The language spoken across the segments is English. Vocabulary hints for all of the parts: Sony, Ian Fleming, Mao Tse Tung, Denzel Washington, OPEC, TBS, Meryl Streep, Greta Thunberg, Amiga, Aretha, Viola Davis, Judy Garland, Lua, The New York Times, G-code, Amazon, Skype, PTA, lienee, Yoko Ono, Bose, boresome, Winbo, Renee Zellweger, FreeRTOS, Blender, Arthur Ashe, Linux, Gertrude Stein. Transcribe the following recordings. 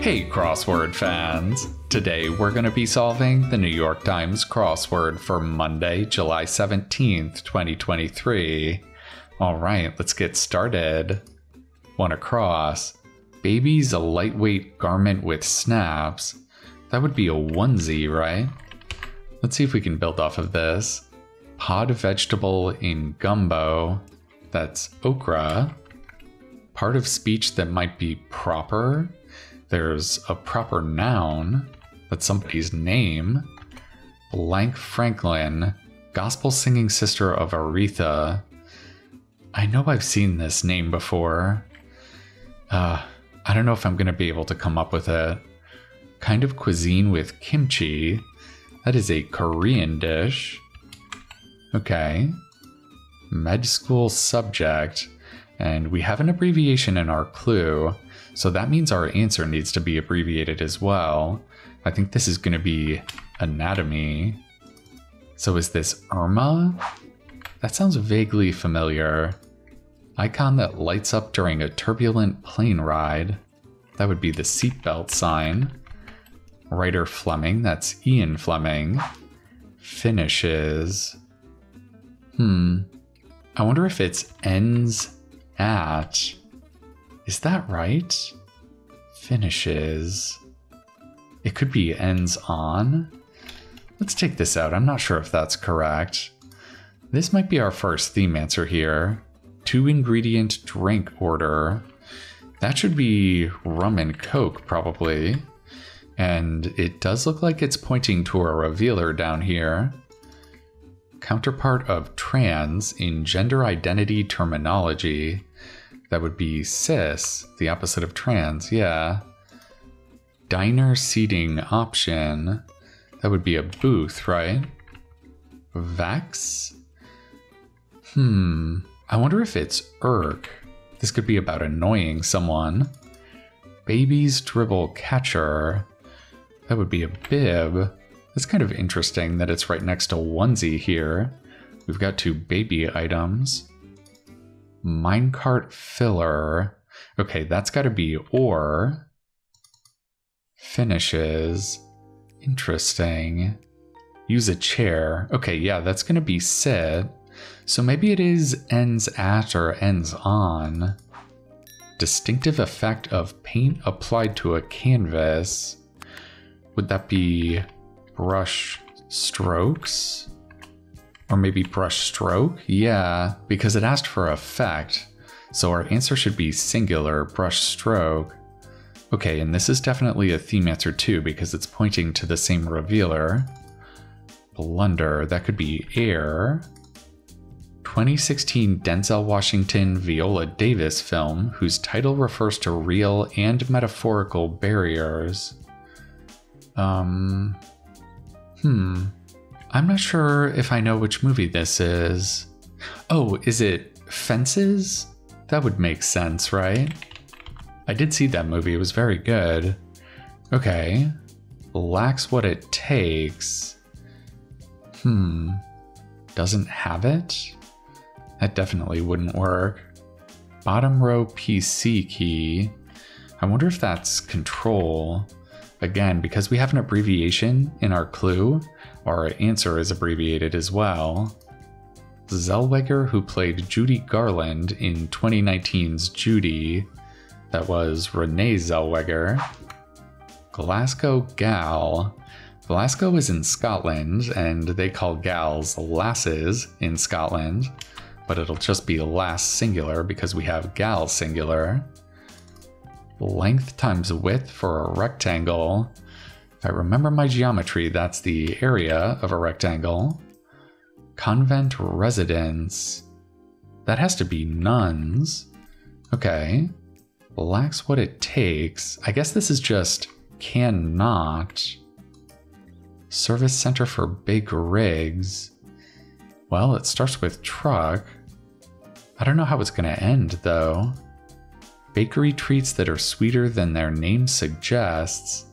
Hey crossword fans! Today we're going to be solving the New York Times crossword for Monday, July 17th, 2023. Alright, let's get started. One across. Baby's a lightweight garment with snaps. That would be a onesie, right? Let's see if we can build off of this. Pod vegetable in gumbo. That's okra. Part of speech that might be proper. There's a proper noun, that's somebody's name. Blank Franklin, gospel singing sister of Aretha. I know I've seen this name before. I don't know if I'm gonna be able to come up with it. Kind of cuisine with kimchi. That is a Korean dish. Okay. Med school subject. And we have an abbreviation in our clue. So that means our answer needs to be abbreviated as well. I think this is going to be anatomy. So is this Irma? That sounds vaguely familiar. Icon that lights up during a turbulent plane ride. That would be the seatbelt sign. Writer Fleming, that's Ian Fleming. Finishes. I wonder if it's ends at. Is that right? Finishes. It could be ends on. Let's take this out. I'm not sure if that's correct. This might be our first theme answer here. 2-ingredient drink order. That should be rum and coke probably. And it does look like it's pointing to a revealer down here. Counterpart of trans in gender identity terminology. That would be cis, the opposite of trans, yeah. Diner seating option. That would be a booth, right? Vax? I wonder if it's irk. This could be about annoying someone. Baby's dribble catcher. That would be a bib. That's kind of interesting that it's right next to onesie here. We've got two baby items. Minecart filler. Okay, that's got to be or. Finishes. Interesting. Use a chair. Okay, yeah, that's going to be sit. So maybe it is ends at or ends on. Distinctive effect of paint applied to a canvas. Would that be brush strokes? Or maybe brush stroke? Yeah, because it asked for effect. So our answer should be singular brush stroke. Okay, and this is definitely a theme answer too because it's pointing to the same revealer. Blunder, that could be air. 2016 Denzel Washington Viola Davis film whose title refers to real and metaphorical barriers. I'm not sure if I know which movie this is. Oh, is it Fences? That would make sense, right? I did see that movie, it was very good. Okay. Lacks what it takes. Doesn't have it? That definitely wouldn't work. Bottom row PC key. I wonder if that's control. Again, because we have an abbreviation in our clue, our answer is abbreviated as well. Zellweger, who played Judy Garland in 2019's Judy, that was Renee Zellweger. Glasgow gal. Glasgow is in Scotland, and they call gals lasses in Scotland, but it'll just be lass singular because we have gal singular. Length times width for a rectangle. If I remember my geometry, that's the area of a rectangle. Convent residence. That has to be nuns. Okay. Lacks what it takes. I guess this is just cannot. Service center for big rigs. Well, it starts with truck. I don't know how it's going to end, though. Bakery treats that are sweeter than their name suggests.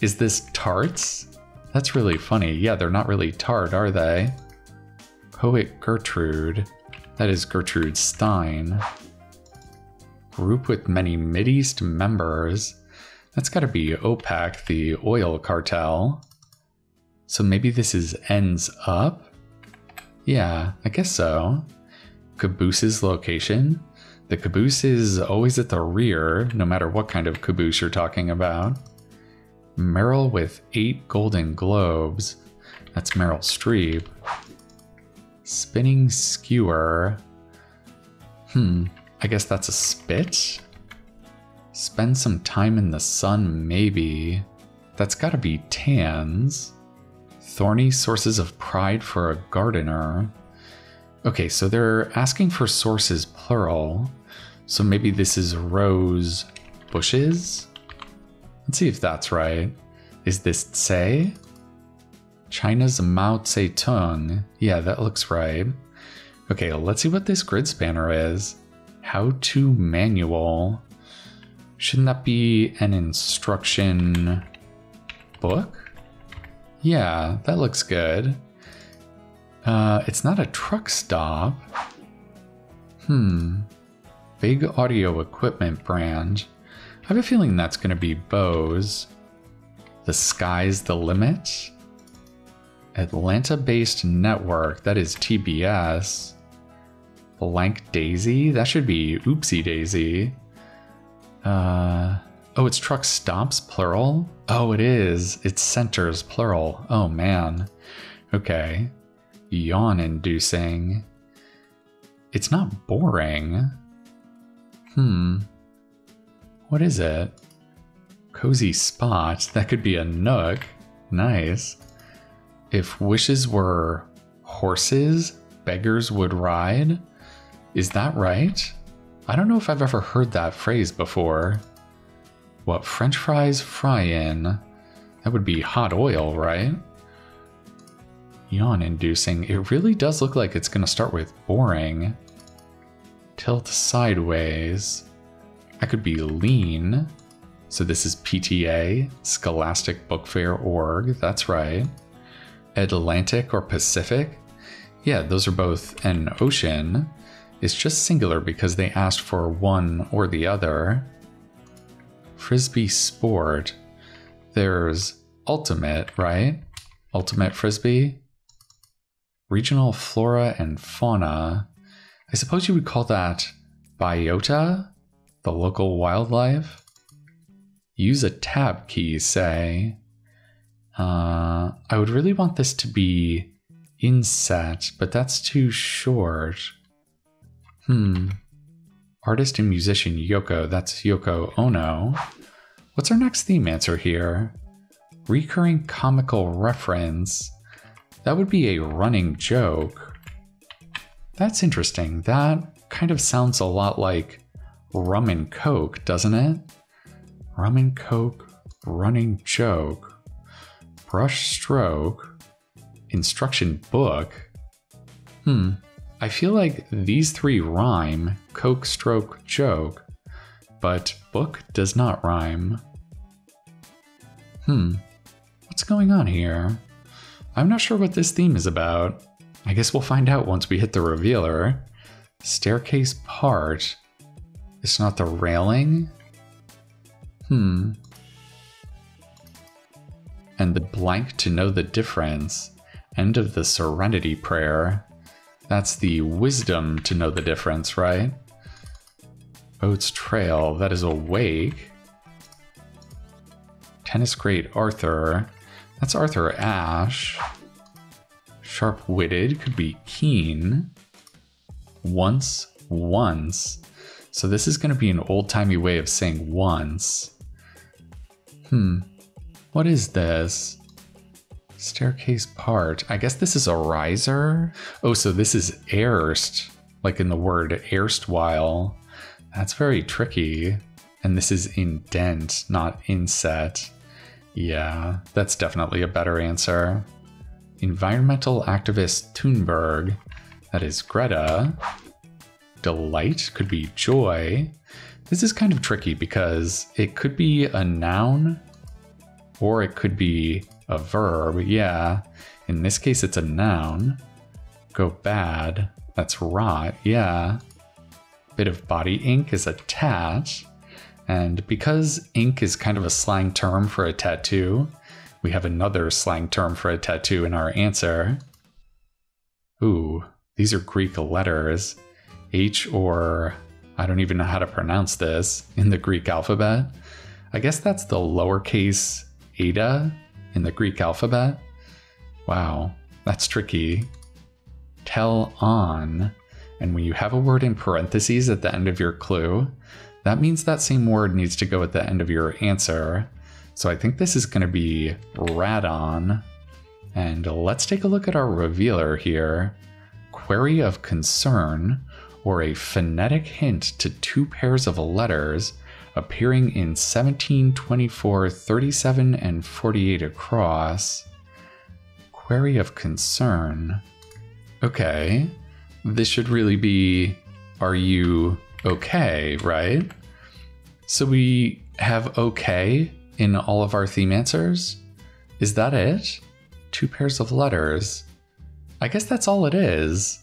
Is this tarts? That's really funny. Yeah, they're not really tart, are they? Poet Gertrude. That is Gertrude Stein. Group with many Mideast members. That's got to be OPEC, the oil cartel. So maybe this is ends up? Yeah, I guess so. Caboose's location. The caboose is always at the rear, no matter what kind of caboose you're talking about. Meryl with 8 Golden Globes. That's Meryl Streep. Spinning skewer. I guess that's a spit? Spend some time in the sun, maybe. That's gotta be tans. Thorny sources of pride for a gardener. Okay, so they're asking for sources plural. So maybe this is rose bushes? Let's see if that's right. Is this Tse? China's Mao Tse Tung. Yeah, that looks right. Okay, let's see what this grid spanner is. How to manual. Shouldn't that be an instruction book? Yeah, that looks good. It's not a truck stop. Big audio equipment brand. I have a feeling that's gonna be Bose. The sky's the limit. Atlanta-based network, that is TBS. Blank Daisy, that should be Oopsie Daisy. Oh, it's truck stops, plural? Oh, it is. It's centers, plural. Oh, man. Okay. Yawn-inducing. It's not boring. What is it? Cozy spot. That could be a nook. Nice. If wishes were horses, beggars would ride. Is that right? I don't know if I've ever heard that phrase before. What French fries fry in? That would be hot oil, right? Yawn-inducing. It really does look like it's going to start with boring. Tilt sideways. I could be lean. So this is PTA, Scholastic Book Fair Org. That's right. Atlantic or Pacific? Yeah, those are both an ocean. It's just singular because they asked for one or the other. Frisbee sport. There's ultimate, right? Ultimate Frisbee. Regional flora and fauna. I suppose you would call that biota, the local wildlife. Use a tab key, say. I would really want this to be inset, but that's too short. Artist and musician Yoko, that's Yoko Ono. What's our next theme answer here? Recurring comical reference. That would be a running joke. That's interesting. That kind of sounds a lot like rum and coke, doesn't it? Rum and coke, running joke, brush stroke, instruction book. I feel like these three rhyme, coke, stroke, joke, but book does not rhyme. What's going on here? I'm not sure what this theme is about. I guess we'll find out once we hit the revealer. Staircase part. It's not the railing? And the blank to know the difference. End of the Serenity Prayer. That's the wisdom to know the difference, right? Boat's Trail, that is awake. Tennis Great Arthur, that's Arthur Ashe. Sharp-witted could be keen. Once. So this is gonna be an old-timey way of saying once. What is this? Staircase part. I guess this is a riser. Oh, so this is erst, like in the word erstwhile. That's very tricky. And this is indent, not inset. Yeah, that's definitely a better answer. Environmental activist Thunberg. That is Greta. Delight could be joy. This is kind of tricky because it could be a noun or it could be a verb. Yeah, in this case it's a noun. Go bad, that's rot, yeah. Bit of body ink is a tat. And because ink is kind of a slang term for a tattoo, we have another slang term for a tattoo in our answer. Ooh, these are Greek letters. H or... I don't even know how to pronounce this in the Greek alphabet. I guess that's the lowercase eta in the Greek alphabet. Wow, that's tricky. Tell on. And when you have a word in parentheses at the end of your clue, that means that same word needs to go at the end of your answer. So I think this is going to be rat on. And let's take a look at our revealer here. Query of concern, or a phonetic hint to two pairs of letters appearing in 17, 24, 37, and 48 across. Query of concern. Okay, this should really be, are you okay, right? So we have okay in all of our theme answers. Is that it? Two pairs of letters. I guess that's all it is.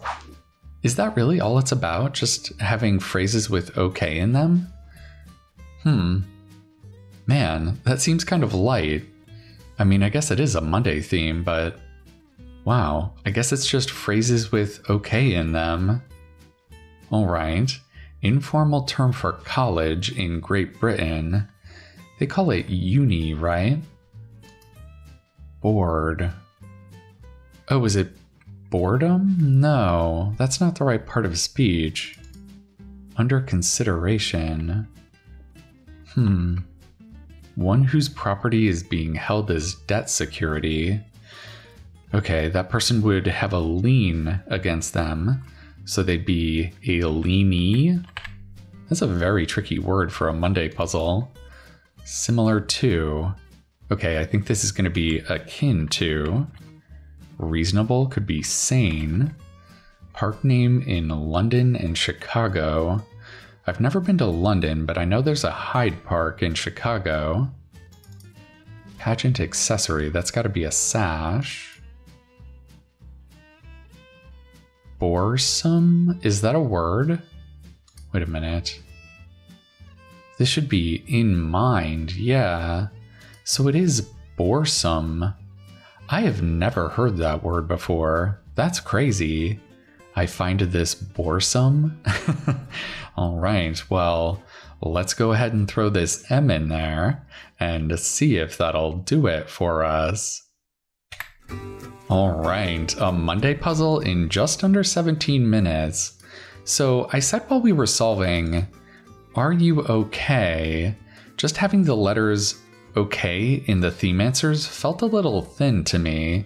Is that really all it's about? Just having phrases with okay in them? Man, that seems kind of light. I mean, I guess it is a Monday theme, but wow, I guess it's just phrases with okay in them. All right, informal term for college in Great Britain. They call it uni, right? Bored. Oh, is it boredom? No, that's not the right part of speech. Under consideration. One whose property is being held as debt security. Okay, that person would have a lien against them, so they'd be a lienee. That's a very tricky word for a Monday puzzle. Similar to. Okay, I think this is going to be akin to. Reasonable could be sane. Park name in London and Chicago. I've never been to London, but I know there's a Hyde Park in Chicago. Pageant accessory, that's got to be a sash. Boresome? Is that a word? Wait a minute. This should be in mind, yeah. So it is boresome. I have never heard that word before. That's crazy. I find this boresome. All right, well, let's go ahead and throw this M in there and see if that'll do it for us. All right, a Monday puzzle in just under 17 minutes. So I said while we were solving, are you okay? Just having the letters okay in the theme answers felt a little thin to me.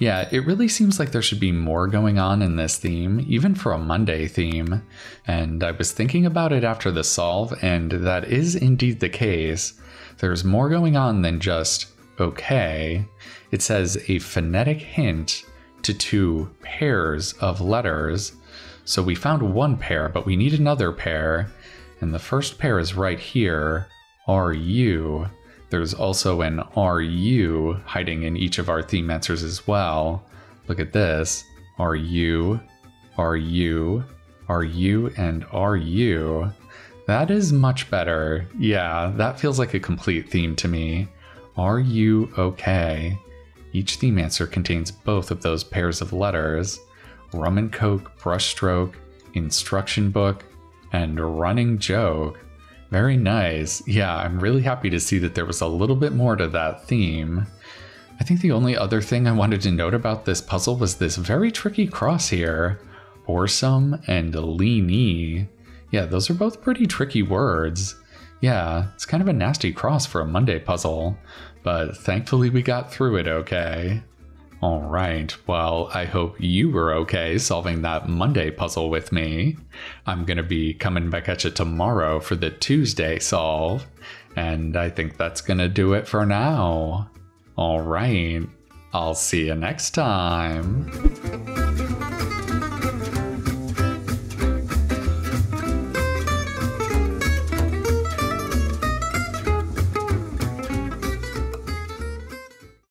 Yeah, it really seems like there should be more going on in this theme, even for a Monday theme. And I was thinking about it after the solve, and that is indeed the case. There's more going on than just okay. It says a phonetic hint to two pairs of letters. So we found one pair, but we need another pair. And the first pair is right here, are you? There's also an RU hiding in each of our theme answers as well. Look at this. RU, RU, RU, and RU. That is much better. Yeah, that feels like a complete theme to me. Are you okay? Each theme answer contains both of those pairs of letters. Rum and Coke, brushstroke, instruction book, and running joke. Very nice. Yeah, I'm really happy to see that there was a little bit more to that theme. I think the only other thing I wanted to note about this puzzle was this very tricky cross here. Boresome and lienee. Yeah, those are both pretty tricky words. Yeah, it's kind of a nasty cross for a Monday puzzle, but thankfully we got through it okay. All right, well, I hope you were okay solving that Monday puzzle with me. I'm going to be coming back at you tomorrow for the Tuesday solve, and I think that's going to do it for now. All right, I'll see you next time.